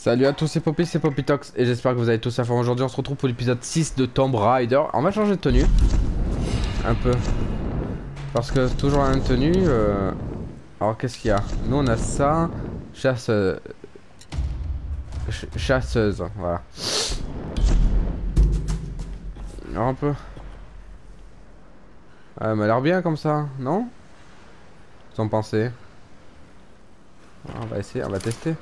Salut à tous, c'est Poppy, c'est Poppytox et j'espère que vous allez tous à fond. Aujourd'hui on se retrouve pour l'épisode 6 de Tomb Raider. On va changer de tenue un peu parce que toujours la même tenue. Alors qu'est-ce qu'il y a? Nous on a ça, chasseuse, voilà. Alors un peu, elle m'a l'air bien comme ça, non? Vous en pensez? On va essayer, on va tester.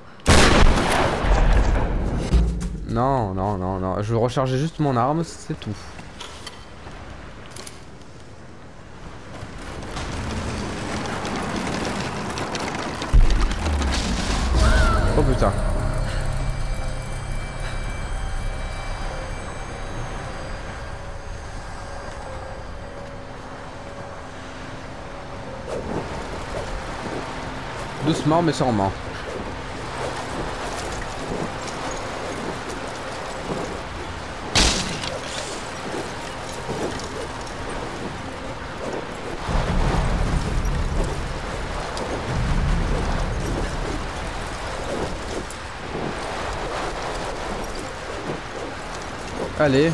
Non, non, non, non, je vais recharger juste mon arme, c'est tout. Oh putain. Doucement mais sûrement. Allez.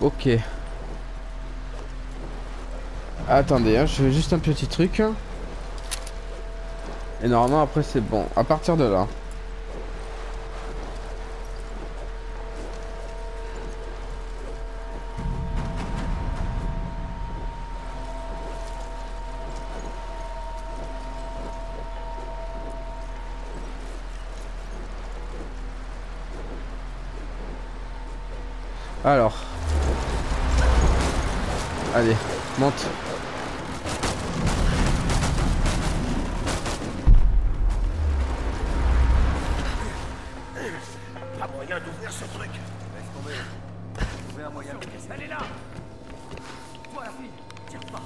Ok. Attendez, hein, je fais juste un petit truc. Et normalement après c'est bon. À partir de là. Alors, allez, monte. Pas moyen d'ouvrir ce truc. Laisse tomber. Trouver un moyen. Elle est là. Toi la fille, tire pas.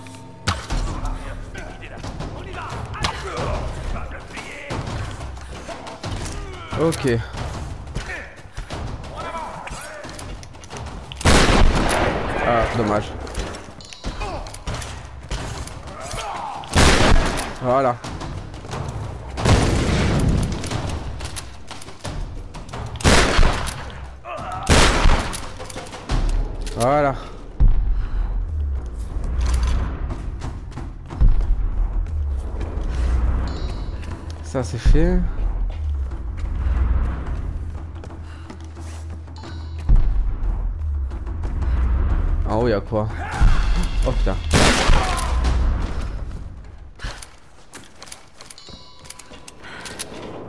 On y va. Allez. Tu vas me plier. Ok. Ah, dommage. Voilà. Voilà. Ça c'est fait. Ah oui, à quoi? Oh putain.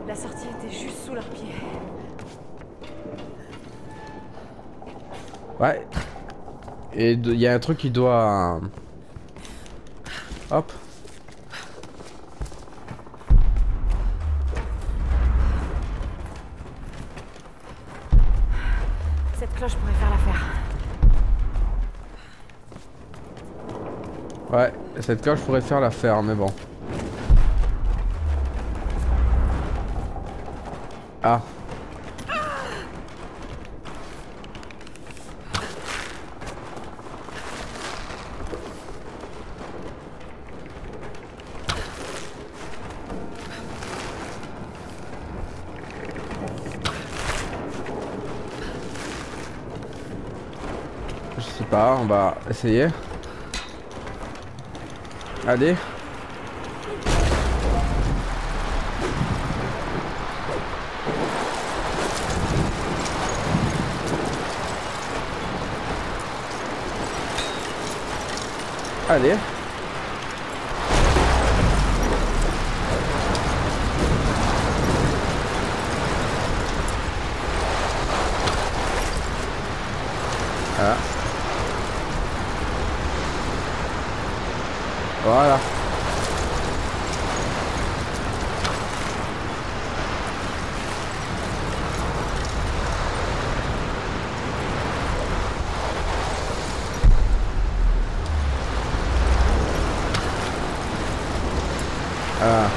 La sortie était juste sous leurs pieds. Ouais. Et il y a un truc qui doit... Hop. Cette cloche pourrait faire l'affaire. Ouais, cette cloche pourrait faire l'affaire, mais bon. Ah. Je sais pas, on va essayer. Allez. Allez. Ah. Voilà. Ah.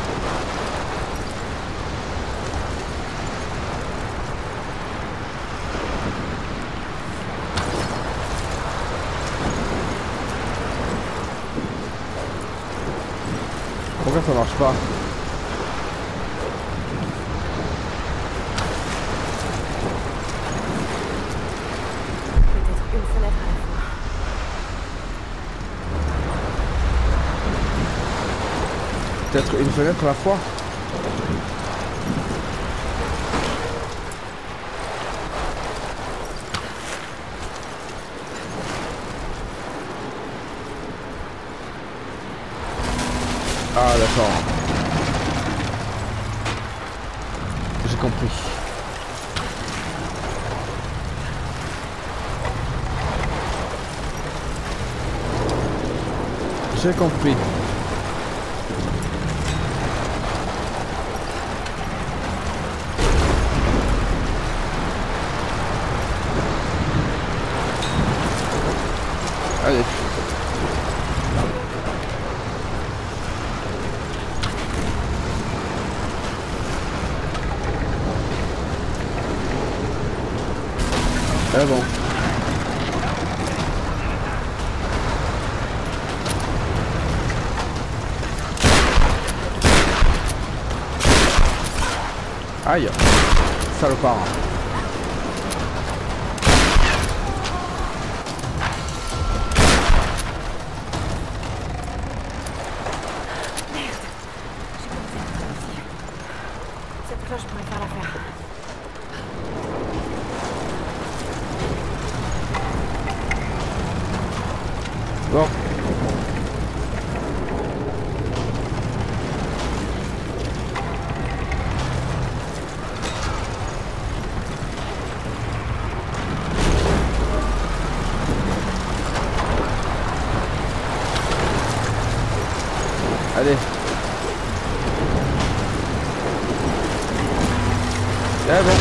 pourquoi ça marche pas? Peut-être une fenêtre à la fois. Ah d'accord. J'ai compris. J'ai compris. Allez. Ah bon. Aïe, salopard. Allez. Ah bon.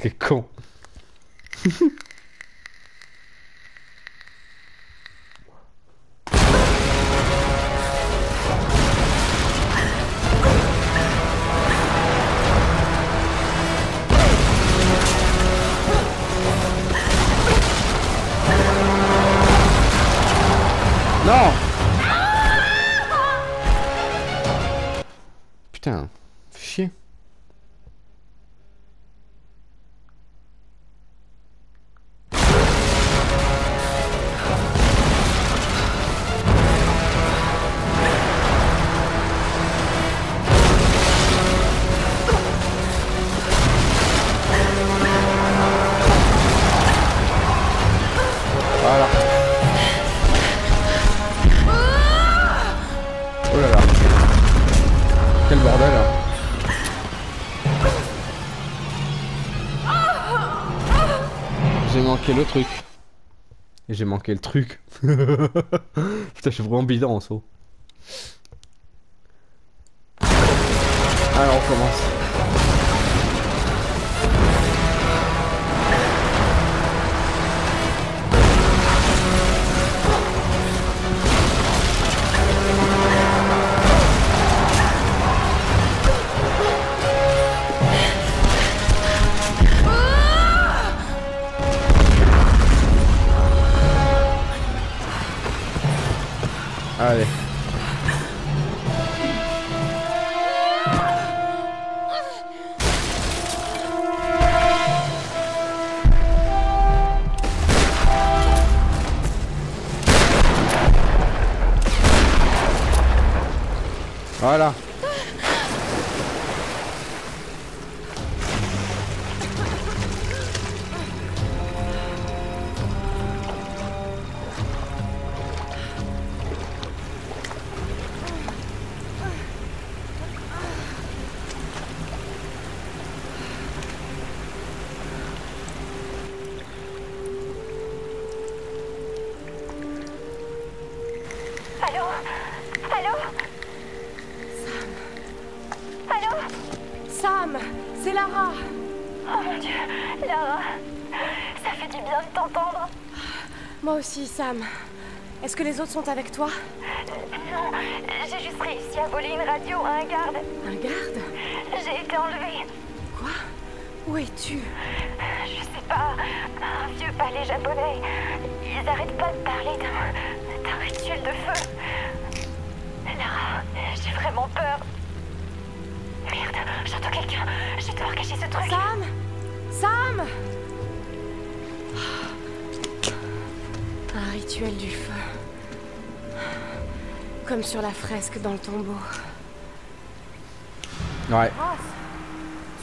Quel con. Non. Putain, chier. Le truc et j'ai manqué le truc. Putain, je suis vraiment bidon en saut. Alors on commence. Allez. Voilà. mon Dieu, Lara, ça fait du bien de t'entendre. Moi aussi, Sam. Est-ce que les autres sont avec toi? Non, j'ai juste réussi à voler une radio à un garde. Un garde? J'ai été enlevée. Quoi? Où es-tu? Je sais pas, un vieux palais japonais. Ils arrêtent pas de parler d'un rituel de feu. Lara, j'ai vraiment peur. Merde, j'entends quelqu'un. Je vais devoir cacher ce truc. Sam? Sam? Un rituel du feu. Comme sur la fresque dans le tombeau. Ouais. Ross,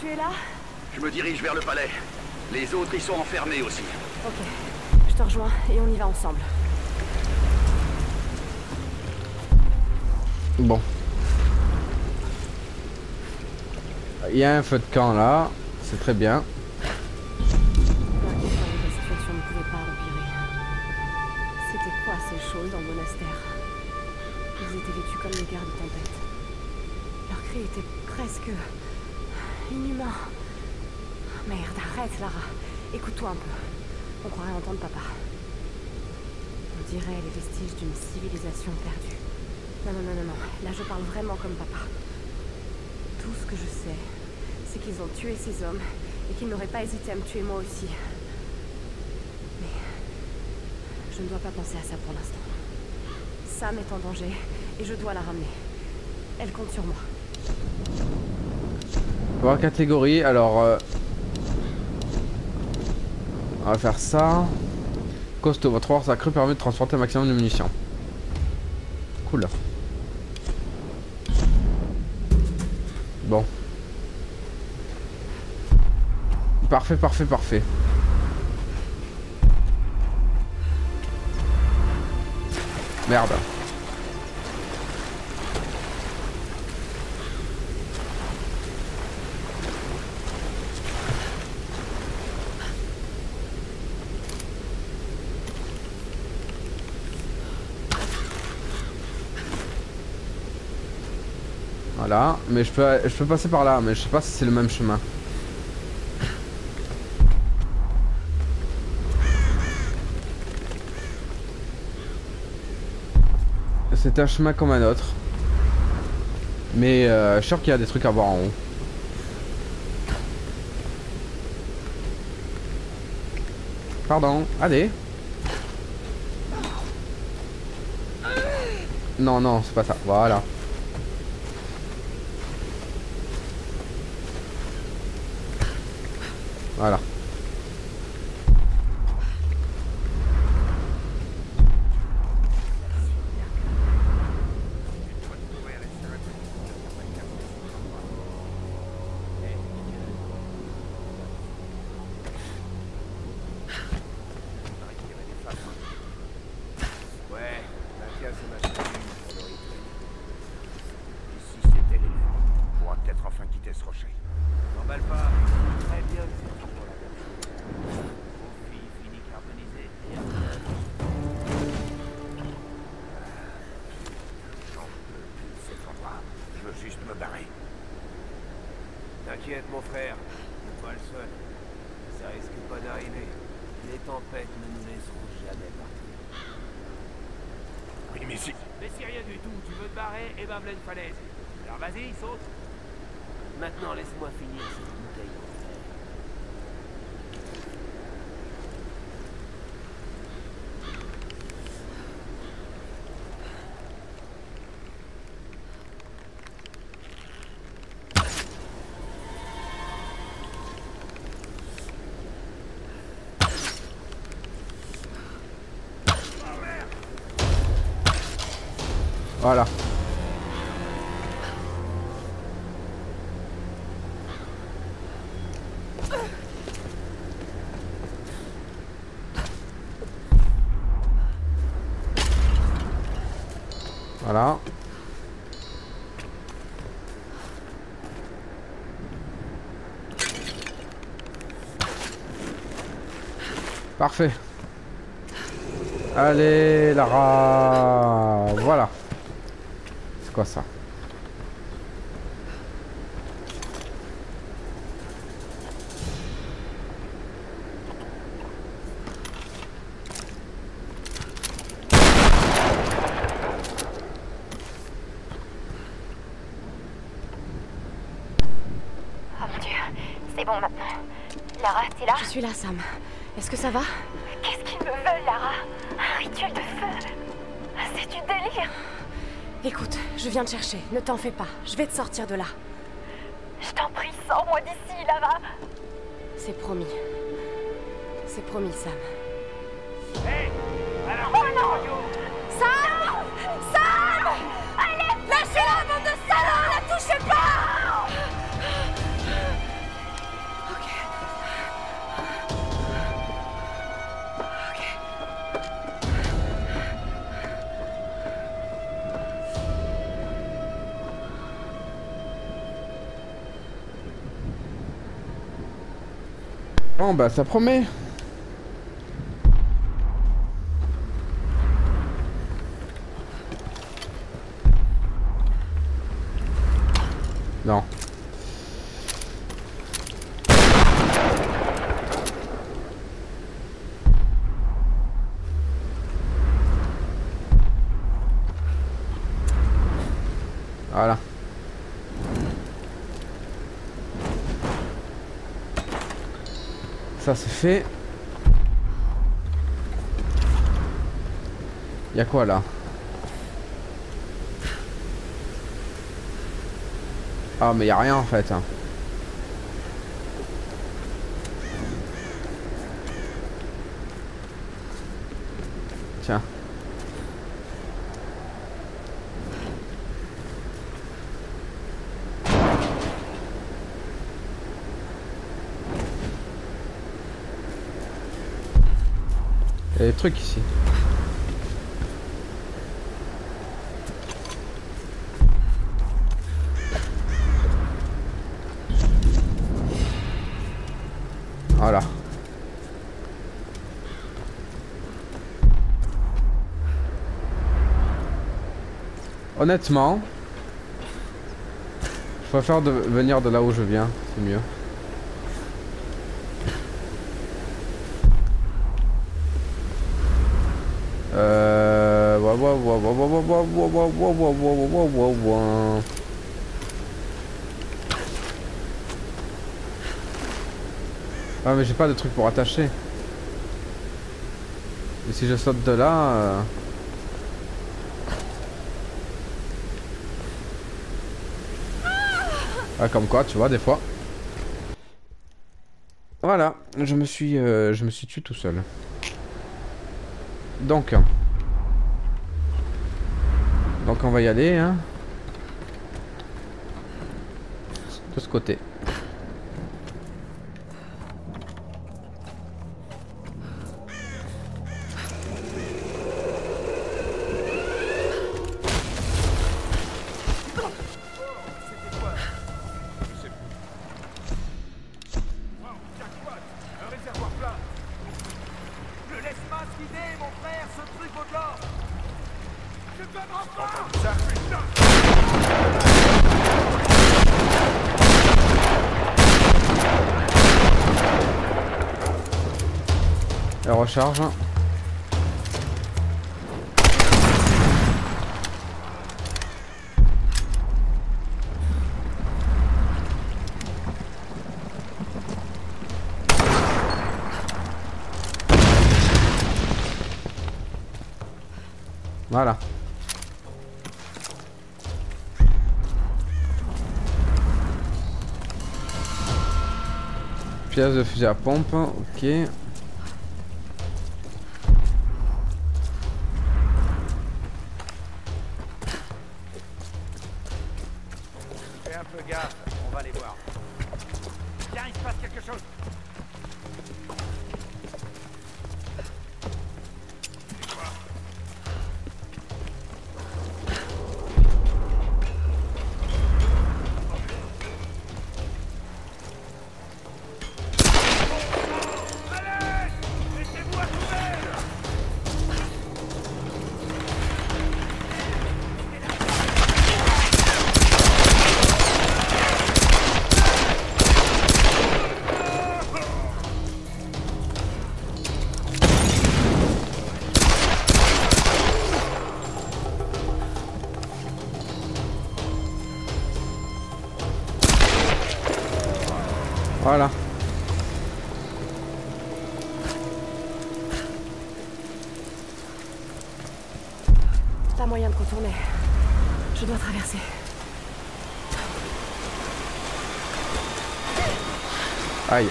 tu es là? Je me dirige vers le palais. Les autres y sont enfermés aussi. Ok, je te rejoins et on y va ensemble. Bon. Il y a un feu de camp là, c'est très bien. Dans le monastère. Ils étaient vêtus comme les gardes tempêtes. Leur cri était presque inhumain. Merde, arrête Lara. Écoute-toi un peu. On croirait entendre papa. On dirait les vestiges d'une civilisation perdue. Non, non, non, non, non. Là, je parle vraiment comme papa. Tout ce que je sais, c'est qu'ils ont tué ces hommes et qu'ils n'auraient pas hésité à me tuer moi aussi. Je ne dois pas penser à ça pour l'instant. Sam est en danger et je dois la ramener. Elle compte sur moi. Voir catégorie, alors... On va faire ça. Costaud, votre force accrue permet de transporter un maximum de munitions. Cool. Bon. Parfait, parfait, parfait. Merde. Voilà, mais je peux passer par là, mais je sais pas si c'est le même chemin. C'est un chemin comme un autre. Mais je suis sûr qu'il y a des trucs à voir en haut. Pardon, allez. Non, non, c'est pas ça. Voilà. Voilà. Voilà. Voilà. Parfait. Allez, Lara. Voilà. Quoi ça? C'est bon maintenant. Lara, t'es là? Je suis là, Sam. Est-ce que ça va? Qu'est-ce qu'ils me veulent, Lara? Un rituel de feu? C'est du délire. Écoute, je viens te chercher. Ne t'en fais pas. Je vais te sortir de là. Je t'en prie, sors-moi d'ici, Lara. C'est promis. C'est promis, Sam. Hey, alors... Oh non! Sam! Sam! Allez! Lâchez-la, bande de salons! La touchez pas! Ok. Bon bah ça promet. Non. Voilà. Ça c'est fait. Y'a quoi là? Ah mais y'a rien en fait. Tiens. Y'a des trucs ici. Voilà. Honnêtement, je préfère de venir de là où je viens, c'est mieux. Ah mais j'ai pas de truc pour attacher. Et si je saute de là... Ah comme quoi tu vois des fois. Voilà, je me suis tué tout seul. Donc on va y aller hein. De ce côté. Elle recharge. Voilà. Pièce de fusil à pompe, ok. Voilà. Pas moyen de contourner. Je dois traverser. Aïe.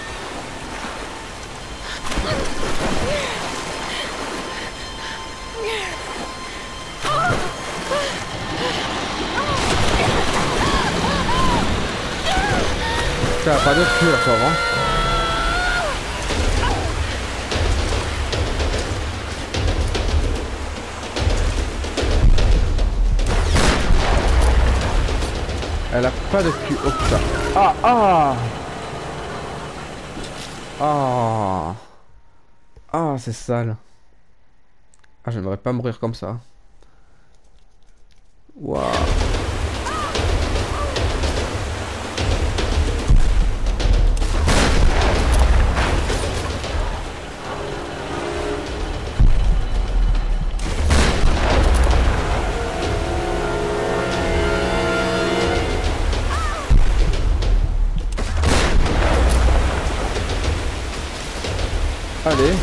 Ça va pas d'autre cul la pauvre, hein. Elle a pas de cul, oh putain. Ah ah. Ah ah, c'est sale. Ah, j'aimerais pas mourir comme ça. Waouh. Allez.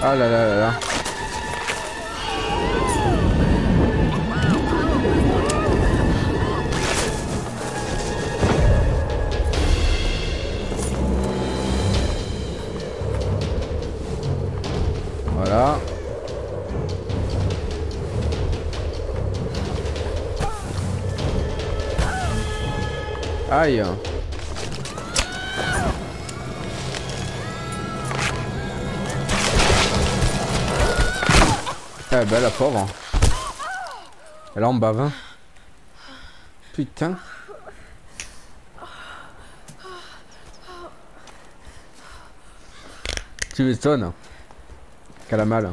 Ah là là là là. Aïe. Eh ben la pauvre. Elle en bave hein. Putain. Tu m'étonnes qu'elle a mal.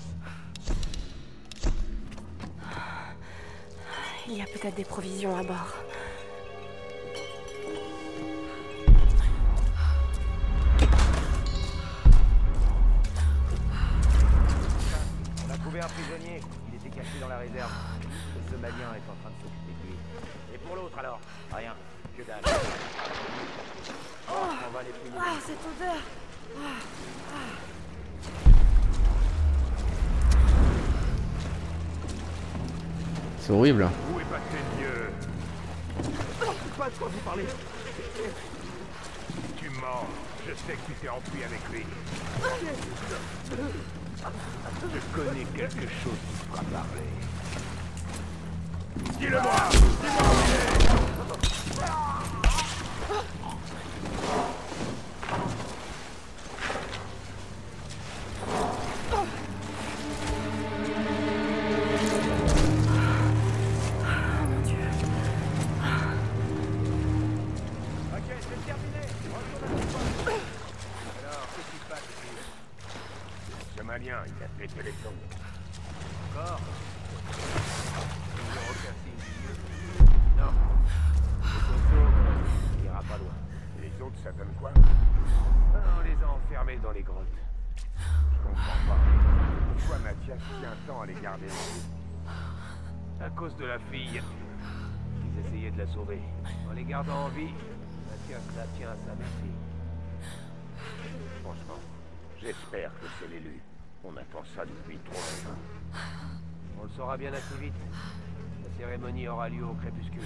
Il y a peut-être des provisions à bord. On a trouvé un prisonnier. Il était caché dans la réserve. Ce Malien est en train de s'occuper de lui. Et pour l'autre alors? Rien. Que dalle. Oh, on va les priver. Ah, cette odeur. C'est horrible. Pas de quoi vous parlez. Tu mens. Je sais que tu t'es enfui avec lui. Je connais quelque chose qui fera parler. Dis-le-moi. De la fille. Ils essayaient de la sauver. En les gardant en vie, la tient à sa merci. Franchement, j'espère que c'est l'élu. On attend ça depuis trop longtemps. On le saura bien assez vite. La cérémonie aura lieu au crépuscule.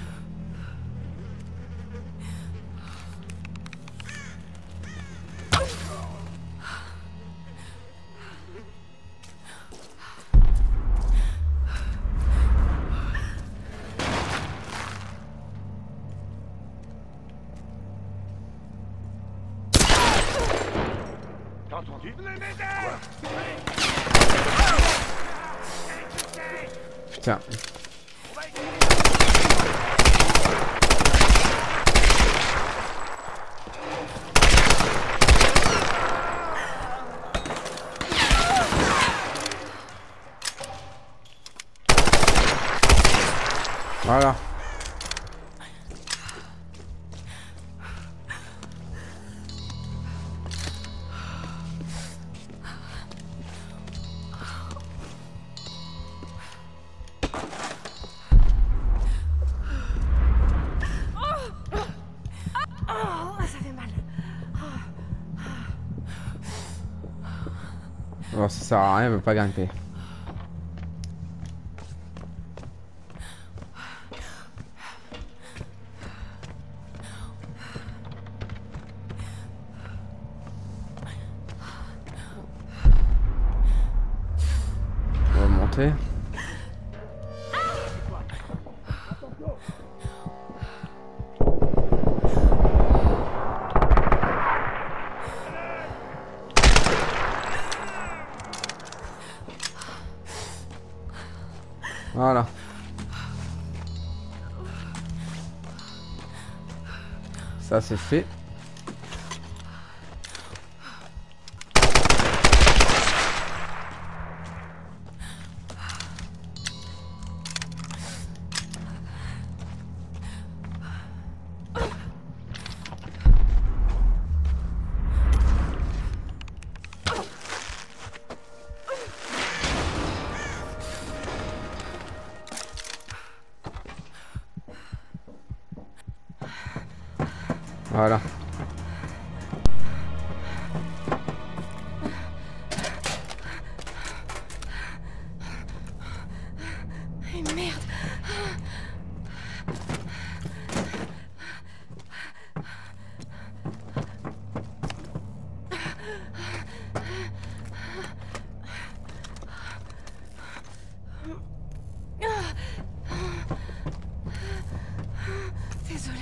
Putain. Voilà. Ça sert à rien, elle veut pas grimper. On va monter. Voilà. Ça c'est fait. Voilà. Et merde. Désolée.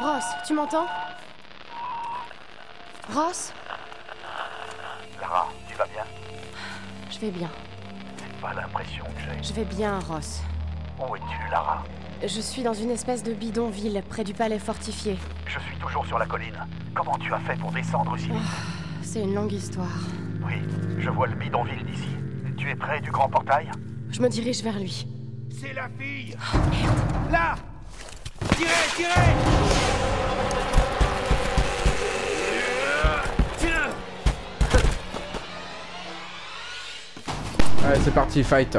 Ross, tu m'entends? Ross? Lara, tu vas bien? Je vais bien. C'est pas l'impression que j'ai. Je vais bien, Ross. Où es-tu, Lara? Je suis dans une espèce de bidonville, près du palais fortifié. Je suis toujours sur la colline. Comment tu as fait pour descendre aussi vite? C'est une longue histoire. Oui, je vois le bidonville d'ici. Tu es près du grand portail? Je me dirige vers lui. C'est la fille! Merde. Là! Tirez. Allez, c'est parti, fight.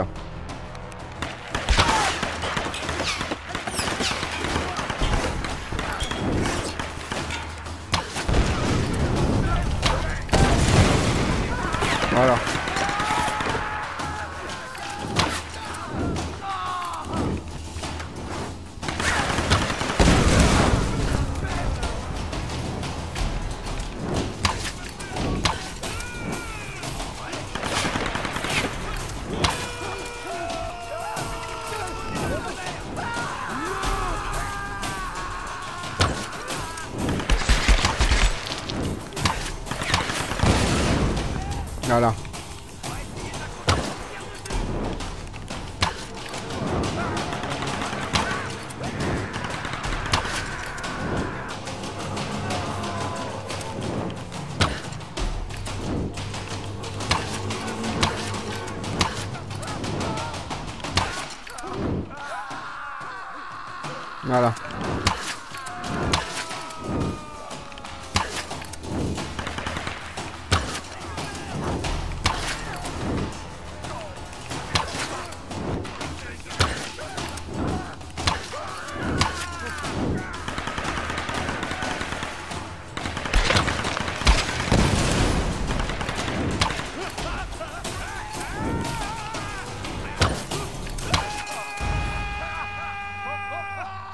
Voilà.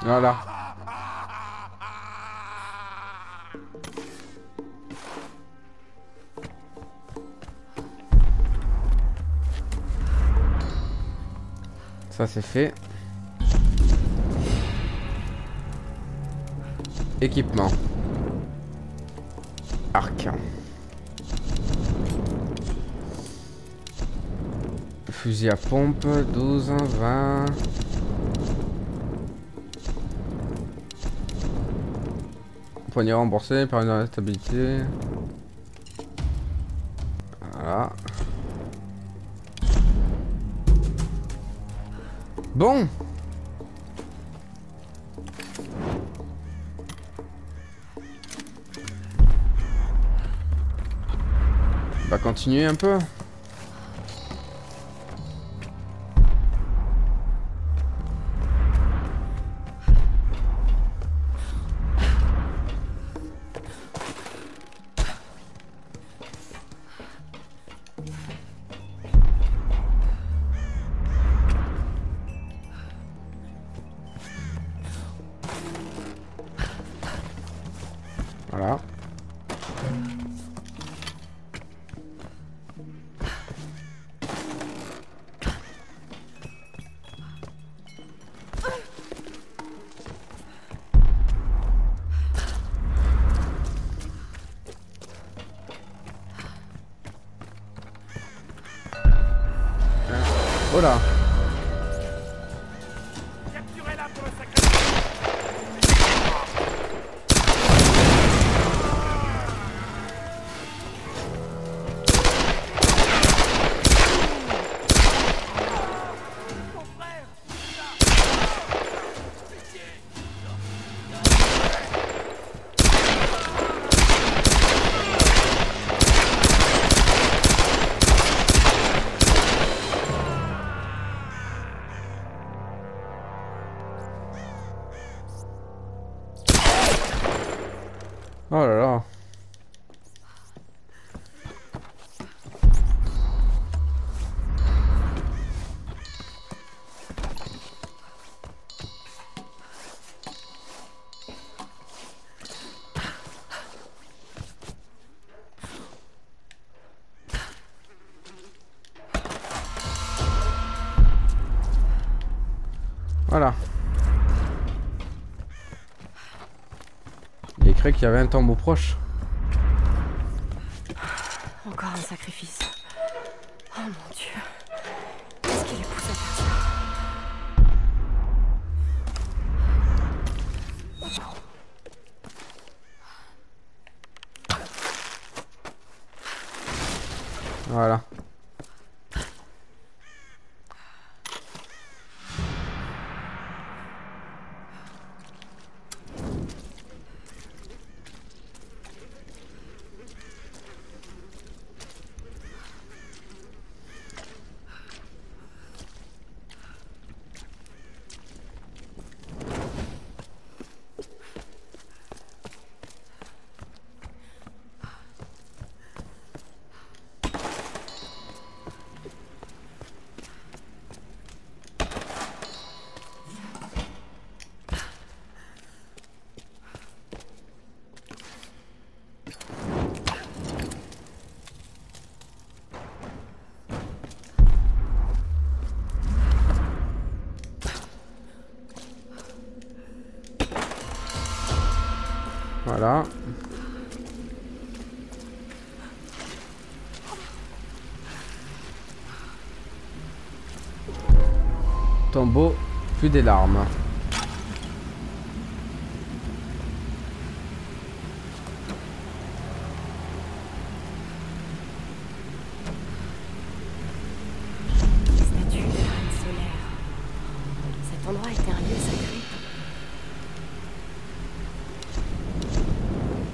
Voilà. Voilà. Voilà. Ça c'est fait. Équipement. Arc. Fusil à pompe, 12, 20... Poignée remboursée par une instabilité. Voilà. Bon. On va continuer un peu. Voilà. Voilà. Oh là là. Voilà. Je croyais qu'il y avait un tombeau proche. Encore un sacrifice. Oh mon Dieu. Qu'est-ce qu'il est poussé à faire ça ? Voilà. Voilà. Tombeau, plus des larmes.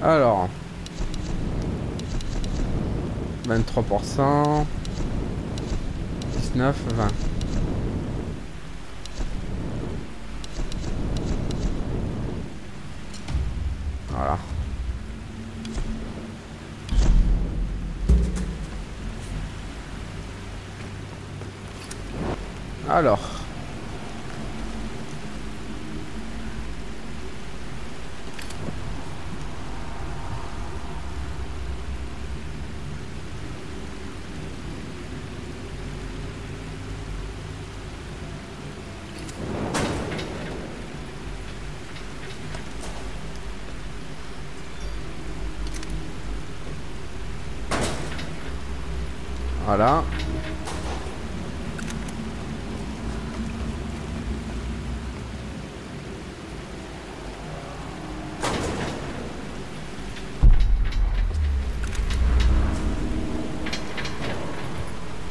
Alors 23%, 19, 20. Voilà. Alors. Voilà.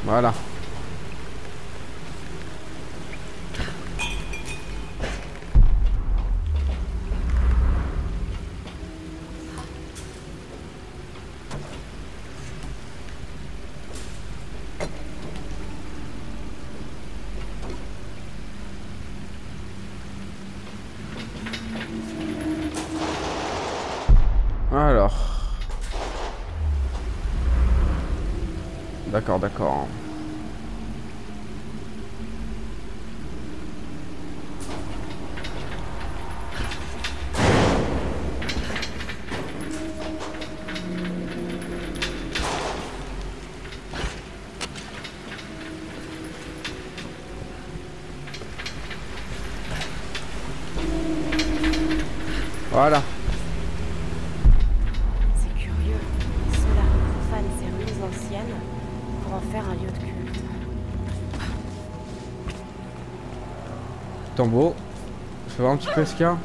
Voilà. Alors. D'accord, d'accord. Voilà. Tombeau, je vais voir un petit peu ce qu'il y a.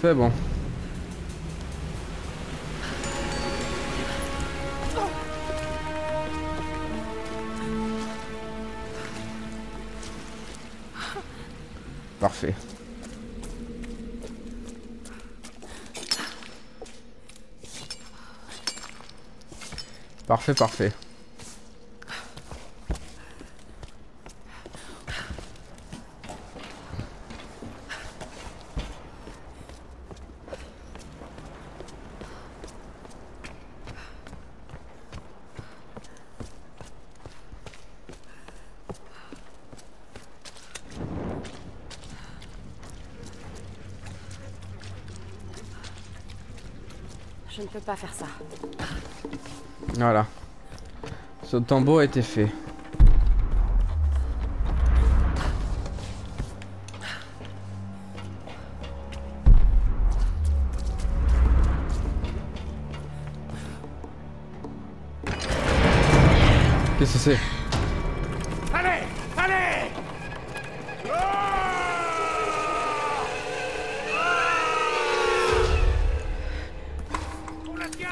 C'est bon. Parfait. Parfait, parfait. Je ne peux pas faire ça. Voilà. Ce tombeau a été fait. Qu'est-ce que c'est? Allez, allez! On la tient!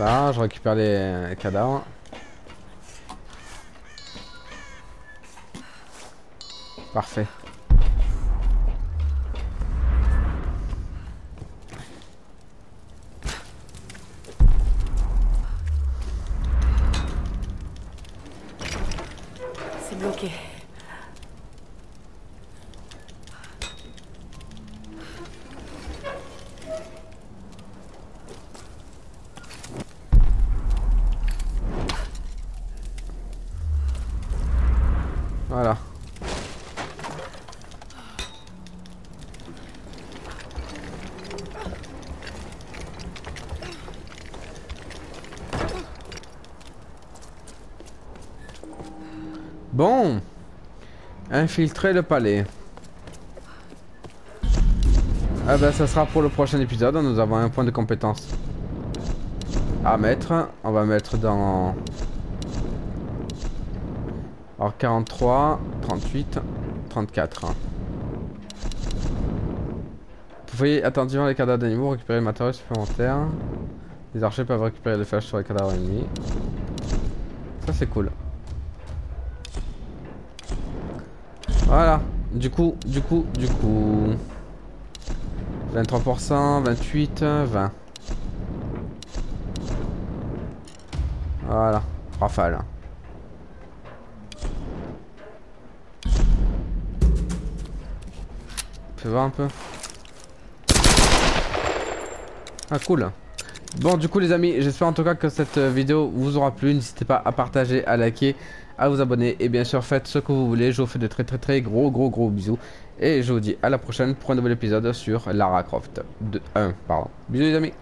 Voilà, je récupère les cadavres. Parfait. C'est bloqué. Voilà. Bon, infiltrer le palais. Ah ben ça sera pour le prochain épisode, nous avons un point de compétence à mettre. On va mettre dans... Alors 43, 38, 34. Vous voyez attentivement les cadavres d'animaux, récupérer le matériel supplémentaire. Les archers peuvent récupérer les flèches sur les cadavres ennemis. Ça c'est cool. Voilà, du coup... 23%, 28, 20. Voilà, rafale. Fais voir un peu. Ah cool. Bon du coup les amis, j'espère en tout cas que cette vidéo vous aura plu. N'hésitez pas à partager, à liker, à vous abonner et bien sûr faites ce que vous voulez. Je vous fais de très gros bisous. Et je vous dis à la prochaine pour un nouvel épisode sur Lara Croft 1. Bisous les amis.